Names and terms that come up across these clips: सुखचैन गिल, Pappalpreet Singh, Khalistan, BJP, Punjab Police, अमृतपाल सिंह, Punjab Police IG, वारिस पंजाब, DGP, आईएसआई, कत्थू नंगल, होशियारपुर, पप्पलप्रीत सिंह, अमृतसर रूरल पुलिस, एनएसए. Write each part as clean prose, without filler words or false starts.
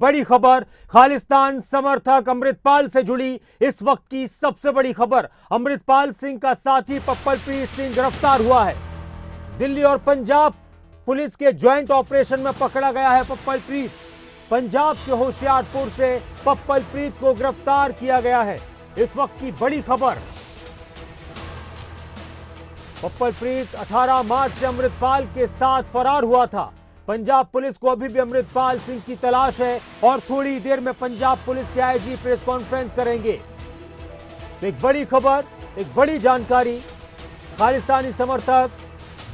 बड़ी खबर खालिस्तान समर्थक अमृतपाल से जुड़ी। इस वक्त की सबसे बड़ी खबर, अमृतपाल सिंह का साथी पप्पलप्रीत सिंह गिरफ्तार हुआ है। दिल्ली और पंजाब पुलिस के ज्वाइंट ऑपरेशन में पकड़ा गया है पप्पलप्रीत। पंजाब के होशियारपुर से पप्पलप्रीत को गिरफ्तार किया गया है। इस वक्त की बड़ी खबर, पप्पलप्रीत 18 मार्च से अमृतपाल के साथ फरार हुआ था। पंजाब पुलिस को अभी भी अमृतपाल सिंह की तलाश है और थोड़ी देर में पंजाब पुलिस के आईजी प्रेस कॉन्फ्रेंस करेंगे। तो एक बड़ी खबर, एक बड़ी जानकारी, खालिस्तानी समर्थक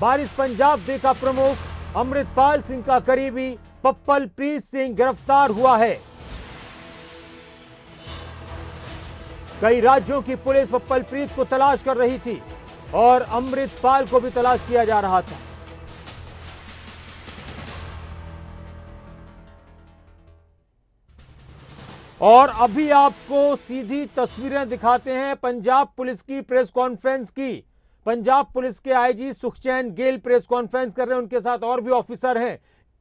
वारिस पंजाब दे का प्रमुख अमृतपाल सिंह का करीबी पप्पलप्रीत सिंह गिरफ्तार हुआ है। कई राज्यों की पुलिस पप्पलप्रीत को तलाश कर रही थी और अमृतपाल को भी तलाश किया जा रहा था। और अभी आपको सीधी तस्वीरें दिखाते हैं पंजाब पुलिस की प्रेस कॉन्फ्रेंस की। पंजाब पुलिस के IG सुखचैन गिल press conference कर रहे हैं, उनके साथ और भी ऑफिसर हैं।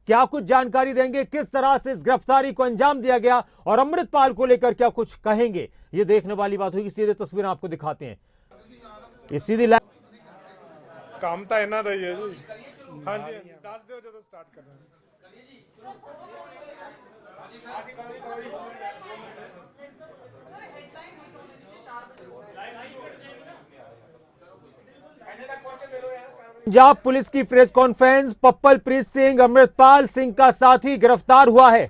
क्या कुछ जानकारी देंगे, किस तरह से इस गिरफ्तारी को अंजाम दिया गया और अमृतपाल को लेकर क्या कुछ कहेंगे, ये देखने वाली बात होगी। सीधे तस्वीरें आपको दिखाते हैं। ये सीधी लाइन काम तो इन्हां दा ही है जी। हाँ जी, दस दिओ जदों स्टार्ट करना है। पंजाब पुलिस की प्रेस कॉन्फ्रेंस, पप्पलप्रीत सिंह अमृतपाल सिंह का साथी गिरफ्तार हुआ है।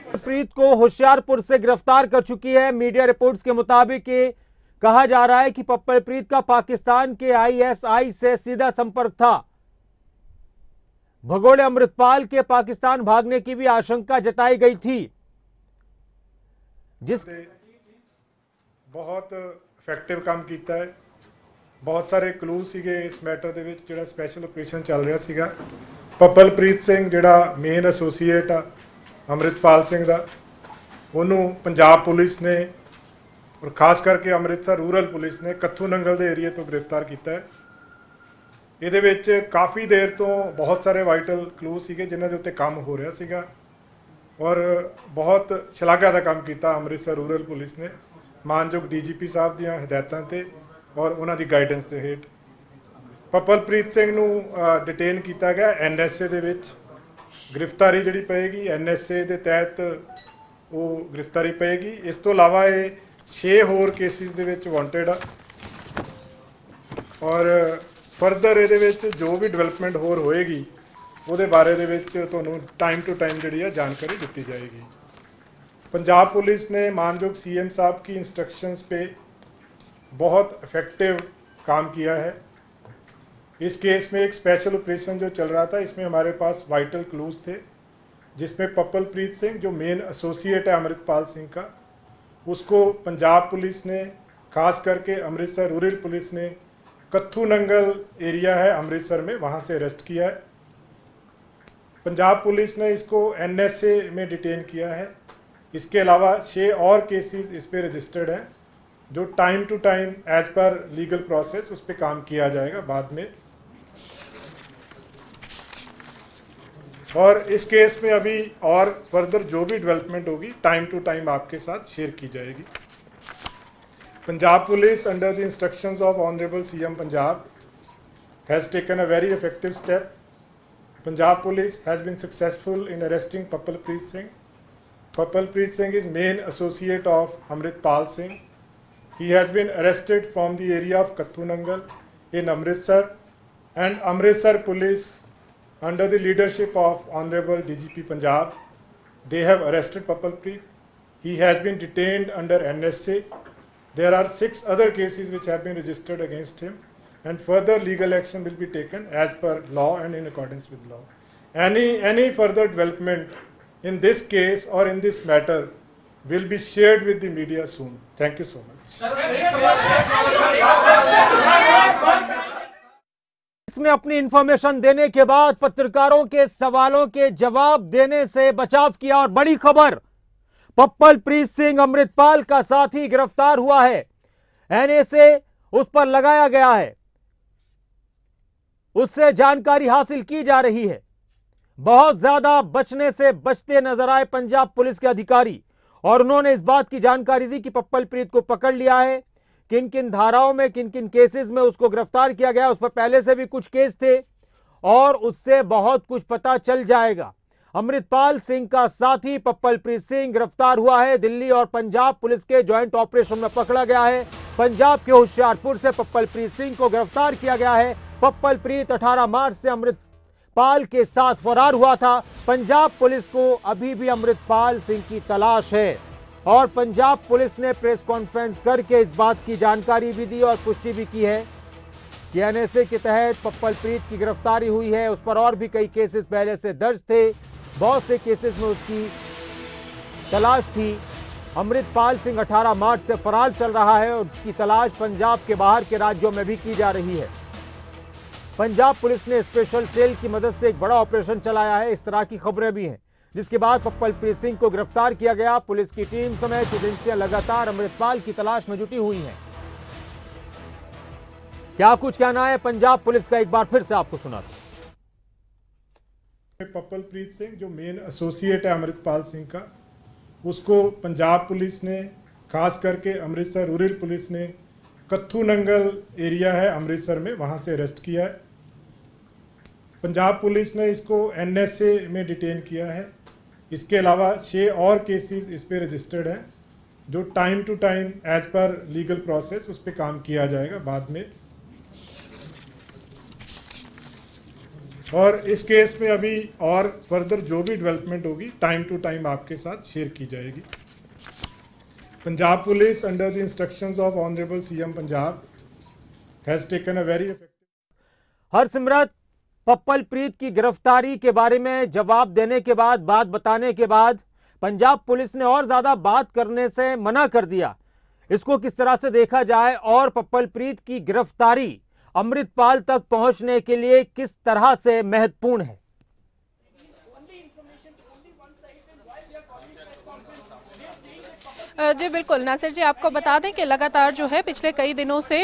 पप्पलप्रीत को होशियारपुर से गिरफ्तार कर चुकी है। मीडिया रिपोर्ट्स के मुताबिक कहा जा रहा है कि पप्पलप्रीत का पाकिस्तान के आईएसआई से सीधा संपर्क था। भगोड़े अमृतपाल के पाकिस्तान भागने की भी आशंका जताई गई थी। जिस बहुत इफेक्टिव काम किया है, बहुत सारे क्लू सीगे इस मैटर दे विच। जिहड़ा स्पैशल ऑपरेशन चल रहा सीगा, पप्पलप्रीत सिंह जिहड़ा मेन एसोसीएट आ अमृतपाल सिंह दा, उन्होंने पंजाब पुलिस ने और खास करके अमृतसर रूरल पुलिस ने कत्थू नंगल के एरिए तो गिरफ्तार किया है। ਇਹਦੇ ਵਿੱਚ काफ़ी देर तो बहुत सारे वाइटल क्लू ਸੀਗੇ जिन्हों के उत्ते काम हो रहा ਸੀਗਾ और बहुत ਸ਼ਲਾਘਾ ਦਾ ਕੰਮ ਕੀਤਾ अमृतसर रूरल पुलिस ने मानयोग DGP साहब ਦੀਆਂ ਹਦਾਇਤਾਂ ਤੇ और ਉਹਨਾਂ ਦੀ ਗਾਈਡੈਂਸ ਦੇ ਹੇਠ। ਪਪਲਪ੍ਰੀਤ ਸਿੰਘ ਨੂੰ ਡਿਟੇਨ ਕੀਤਾ ਗਿਆ NSA ਦੇ ਵਿੱਚ। गिरफ्तारी ਜਿਹੜੀ ਪਏਗੀ NSA ਦੇ ਤਹਿਤ ਉਹ गिरफ्तारी ਪਏਗੀ। इस ਤੋਂ ਇਲਾਵਾ ਇਹ 6 ਹੋਰ ਕੇਸਿਸ ਦੇ ਵਿੱਚ ਵਾਂਟਡ ਆ और फरदर ये जो भी डिवेलपमेंट होर होएगी वो बारे दे टाइम टू टाइम जी जानकारी दी जाएगी। पंजाब पुलिस ने मानयोग CM साहब की इंस्ट्रक्शंस पे बहुत इफेक्टिव काम किया है। इस केस में एक स्पेशल ऑपरेशन जो चल रहा था, इसमें हमारे पास वाइटल क्लूज थे जिसमें पप्पलप्रीत सिंह जो मेन एसोसिएट है अमृतपाल सिंह का, उसको पंजाब पुलिस ने खास करके अमृतसर रूरल पुलिस ने कत्थू नंगल एरिया है अमृतसर में, वहाँ से अरेस्ट किया है। पंजाब पुलिस ने इसको NSA में डिटेन किया है। इसके अलावा 6 और केसेस इस पर रजिस्टर्ड हैं जो time to time as per legal process उस पर काम किया जाएगा बाद में। और इस केस में अभी और फर्दर जो भी डेवलपमेंट होगी टाइम टू टाइम आपके साथ शेयर की जाएगी। Punjab Police, under the instructions of Honorable CM Punjab, has taken a very effective step. Punjab Police has been successful in arresting Pappalpreet Singh. Pappalpreet Singh is main associate of Amritpal Singh. He has been arrested from the area of Katthu Nangal in Amritsar, and Amritsar Police, under the leadership of Honorable DGP Punjab, they have arrested Pappalpreet. He has been detained under NSA. There are 6 other cases which have been registered against him, and further legal action will be taken as per law and in accordance with law. Any further development in this case or in this matter will be shared with the media soon. Thank you so much. इसमें अपनी information देने के बाद पत्रकारों के सवालों के जवाब देने से बचाव किया। और बड़ी खबर, पप्पलप्रीत सिंह अमृतपाल का साथी गिरफ्तार हुआ है। एनएसए उस पर लगाया गया है, उससे जानकारी हासिल की जा रही है। बहुत ज्यादा बचते नजर आए पंजाब पुलिस के अधिकारी और उन्होंने इस बात की जानकारी दी कि पप्पलप्रीत को पकड़ लिया है। किन किन धाराओं में, किन किन केसेस में उसको गिरफ्तार किया गया, उस पर पहले से भी कुछ केस थे और उससे बहुत कुछ पता चल जाएगा। अमृतपाल सिंह का साथी पप्पलप्रीत सिंह गिरफ्तार हुआ है। दिल्ली और पंजाब पुलिस के ज्वाइंट ऑपरेशन में पकड़ा गया है। पंजाब के होशियारपुर से पप्पलप्रीत सिंह को गिरफ्तार किया गया है। पप्पलप्रीत 18 मार्च से अमृतपाल के साथ फरार हुआ था। पंजाब पुलिस को अभी भी अमृतपाल सिंह की तलाश है और पंजाब पुलिस ने प्रेस कॉन्फ्रेंस करके इस बात की जानकारी भी दी और पुष्टि भी की है कि एनएसए के तहत पप्पलप्रीत की गिरफ्तारी हुई है। उस पर और भी कई केसेस पहले से दर्ज थे, बहुत से केसेस में उसकी तलाश थी। अमृतपाल सिंह 18 मार्च से फरार चल रहा है और उसकी तलाश पंजाब के बाहर के राज्यों में भी की जा रही है। पंजाब पुलिस ने स्पेशल सेल की मदद से एक बड़ा ऑपरेशन चलाया है। इस तरह की खबरें भी हैं, जिसके बाद पप्पलप्रीत सिंह को गिरफ्तार किया गया। पुलिस की टीम समेत एजेंसियां लगातार अमृतपाल की तलाश में जुटी हुई हैं। क्या कुछ कहना है पंजाब पुलिस का, एक बार फिर से आपको सुना। पप्पलप्रीत सिंह जो मेन एसोसिएट है अमृतपाल सिंह का, उसको पंजाब पुलिस ने, खास करके अमृतसर रूरल पुलिस ने, कत्थू नंगल एरिया है अमृतसर में, वहाँ से अरेस्ट किया है। पंजाब पुलिस ने इसको एनएसए में डिटेन किया है। इसके अलावा 6 और केसेस इस पर रजिस्टर्ड हैं, जो time to time as per legal process उस पर काम किया जाएगा बाद में। और इस केस में अभी और फर्दर जो भी डेवलपमेंट होगी टाइम टू टाइम आपके साथ शेयर की जाएगी। Punjab police under the instructions of honourable CM Punjab has taken a very effective. Harsimrat, Papalpreet की गिरफ्तारी के बारे में जवाब देने के बाद, बात बताने के बाद पंजाब पुलिस ने और ज़्यादा बात करने से मना कर दिया। इसको किस तरह से देखा जाए और पप्पलप्रीत की गिरफ्तारी अमृतपाल तक पहुंचने के लिए किस तरह से महत्वपूर्ण है? जी बिल्कुल नासिर जी, आपको बता दें कि लगातार जो है पिछले कई दिनों से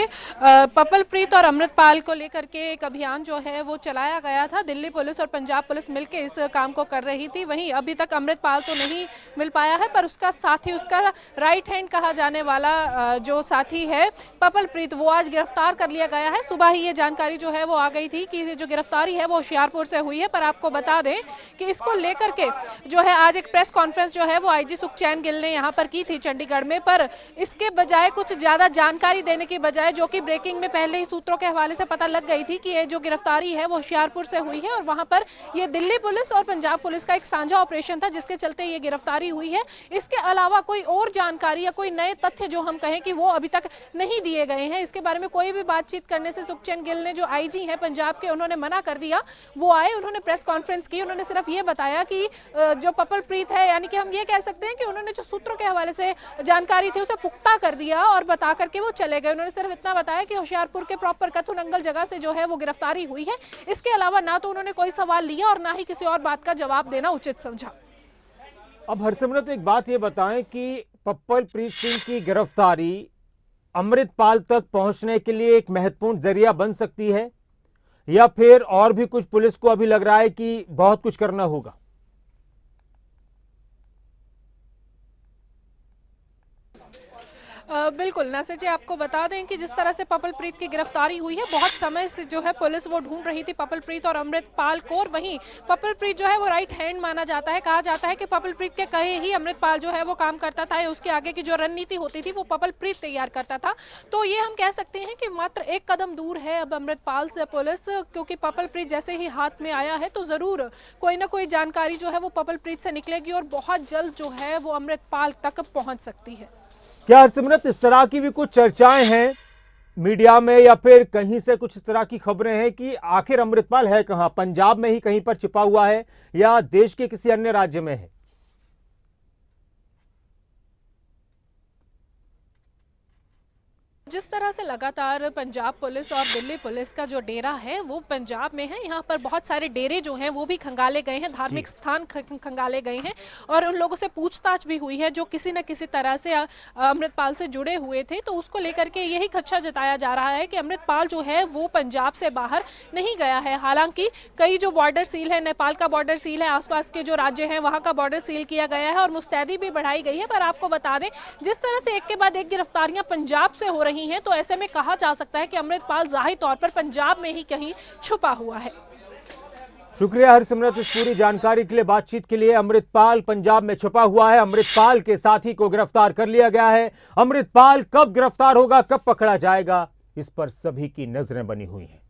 पप्पलप्रीत और अमृतपाल को लेकर के एक अभियान जो है वो चलाया गया था। दिल्ली पुलिस और पंजाब पुलिस मिलकर इस काम को कर रही थी। वहीं अभी तक अमृतपाल तो नहीं मिल पाया है, पर उसका साथी, उसका राइट हैंड कहा जाने वाला जो साथी है पप्पलप्रीत, वो आज गिरफ्तार कर लिया गया है। सुबह ही ये जानकारी जो है वो आ गई थी कि जो गिरफ्तारी है वो होशियारपुर से हुई है। पर आपको बता दें कि इसको लेकर के जो है आज एक प्रेस कॉन्फ्रेंस जो है वो आईजी सुखचैन गिल ने यहाँ पर की थी चंडीगढ़ में। पर इसके बजाय कुछ ज्यादा जानकारी देने की बजाय, जो कि ब्रेकिंग में पहले ही सूत्रों के हवाले से पता लग गई थी कि ये जो गिरफ्तारी है वो होशियारपुर से हुई है और वहां पर ये दिल्ली पुलिस और पंजाब पुलिस का एक साझा ऑपरेशन था जिसके चलते ये गिरफ्तारी हुई है, इसके अलावा कोई और जानकारी या कोई नए तथ्य जो हम कहें कि वो अभी तक नहीं दिए गए हैं। इसके बारे में कोई भी बातचीत करने से सुखचैन गिल ने, जो आईजी है पंजाब के, उन्होंने मना कर दिया। वो आए, उन्होंने प्रेस कॉन्फ्रेंस की, उन्होंने सिर्फ ये बताया कि जो पप्पलप्रीत है, यानी कि हम ये कह सकते हैं कि उन्होंने जो सूत्रों के हवाले से जानकारी थी उसे पुख्ता कर दिया और बता करके वो चले गए। उन्होंने सिर्फ इतना बताया कि होशियारपुर के प्रॉपर कत्थू नंगल जगह से जो है वो गिरफ्तारी हुई है। इसके अलावा ना तो उन्होंने कोई सवाल लिया और ना ही किसी और बात का जवाब देना उचित समझा। अब हरसिमरत, एक बात ये बताएं कि पप्पलप्रीत सिंह की गिरफ्तारी अमृतपाल तक पहुंचने के लिए एक महत्वपूर्ण जरिया बन सकती है या फिर और भी कुछ पुलिस को अभी लग रहा है कि बहुत कुछ करना होगा? बिल्कुल नासिर जी, आपको बता दें कि जिस तरह से पप्पलप्रीत की गिरफ्तारी हुई है, बहुत समय से जो है पुलिस वो ढूंढ रही थी पप्पलप्रीत और अमृतपाल को। और वहीं पप्पलप्रीत जो है वो राइट हैंड माना जाता है। कहा जाता है कि पप्पलप्रीत के कहे ही अमृतपाल जो है वो काम करता था, उसके आगे की जो रणनीति होती थी वो पप्पलप्रीत तैयार करता था। तो ये हम कह सकते हैं कि मात्र एक कदम दूर है अब अमृतपाल से पुलिस, क्योंकि पप्पलप्रीत जैसे ही हाथ में आया है तो ज़रूर कोई ना कोई जानकारी जो है वो पप्पलप्रीत से निकलेगी और बहुत जल्द जो है वो अमृतपाल तक पहुँच सकती है। क्या हरसिमरत, इस तरह की भी कुछ चर्चाएं हैं मीडिया में या फिर कहीं से कुछ इस तरह की खबरें हैं कि आखिर अमृतपाल है कहाँ? पंजाब में ही कहीं पर छिपा हुआ है या देश के किसी अन्य राज्य में है? जिस तरह से लगातार पंजाब पुलिस और दिल्ली पुलिस का जो डेरा है वो पंजाब में है, यहाँ पर बहुत सारे डेरे जो हैं वो भी खंगाले गए हैं, धार्मिक स्थान खंगाले गए हैं और उन लोगों से पूछताछ भी हुई है जो किसी न किसी तरह से अमृतपाल से जुड़े हुए थे। तो उसको लेकर के यही खदशा जताया जा रहा है कि अमृतपाल जो है वो पंजाब से बाहर नहीं गया है। हालांकि कई जो बॉर्डर सील है, नेपाल का बॉर्डर सील है, आसपास के जो राज्य हैं वहाँ का बॉर्डर सील किया गया है और मुस्तैदी भी बढ़ाई गई है। पर आपको बता दें जिस तरह से एक के बाद एक गिरफ्तारियां पंजाब से हो रही हैं तो ऐसे में कहा जा सकता है कि अमृतपाल जाहिर तौर पर पंजाब में ही कहीं छुपा हुआ है। शुक्रिया हरसिमरत इस पूरी जानकारी के लिए, बातचीत के लिए। अमृतपाल पंजाब में छुपा हुआ है, अमृतपाल के साथी को गिरफ्तार कर लिया गया है। अमृतपाल कब गिरफ्तार होगा, कब पकड़ा जाएगा, इस पर सभी की नजरें बनी हुई हैं।